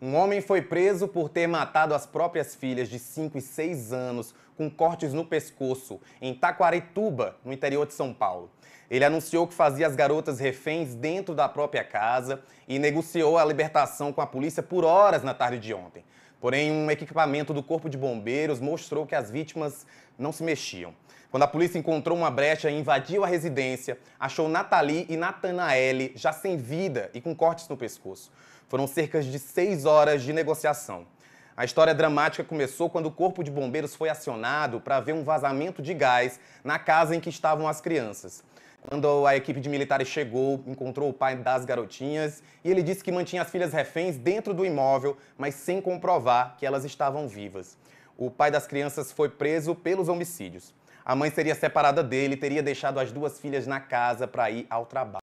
Um homem foi preso por ter matado as próprias filhas de 5 e 6 anos com cortes no pescoço, em Taquarituba, no interior de São Paulo. Ele anunciou que fazia as garotas reféns dentro da própria casa e negociou a libertação com a polícia por horas na tarde de ontem. Porém, um equipamento do Corpo de Bombeiros mostrou que as vítimas não se mexiam. Quando a polícia encontrou uma brecha e invadiu a residência, achou Nathalie e Natanaele já sem vida e com cortes no pescoço. Foram cerca de 6 horas de negociação. A história dramática começou quando o Corpo de Bombeiros foi acionado para ver um vazamento de gás na casa em que estavam as crianças. Quando a equipe de militares chegou, encontrou o pai das garotinhas e ele disse que mantinha as filhas reféns dentro do imóvel, mas sem comprovar que elas estavam vivas. O pai das crianças foi preso pelos homicídios. A mãe seria separada dele e teria deixado as 2 filhas na casa para ir ao trabalho.